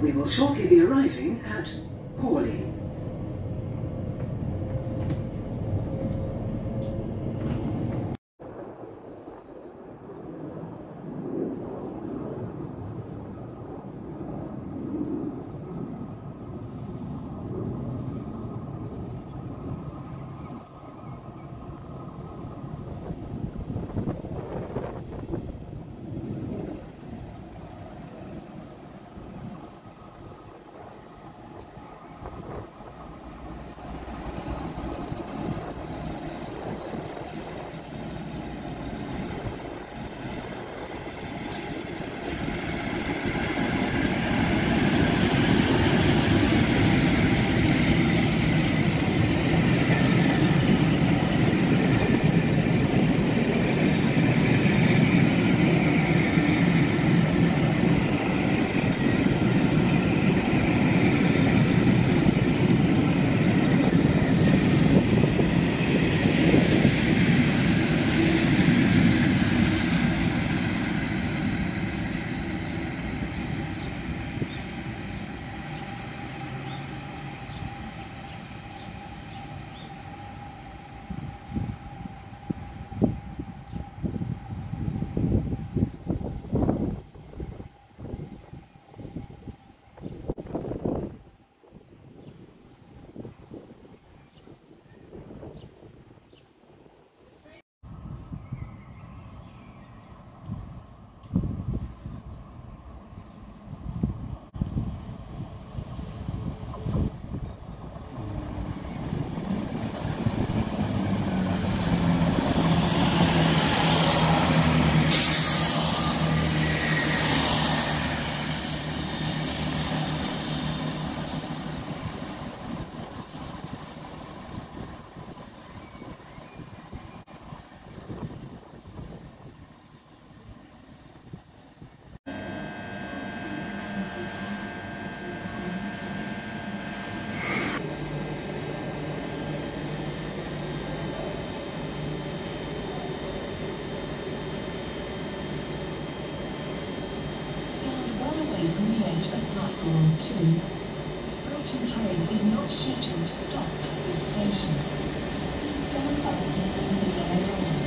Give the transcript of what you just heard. We will shortly be arriving at Hawley. Scheduled to stop at this station. Please stand by and leave the area.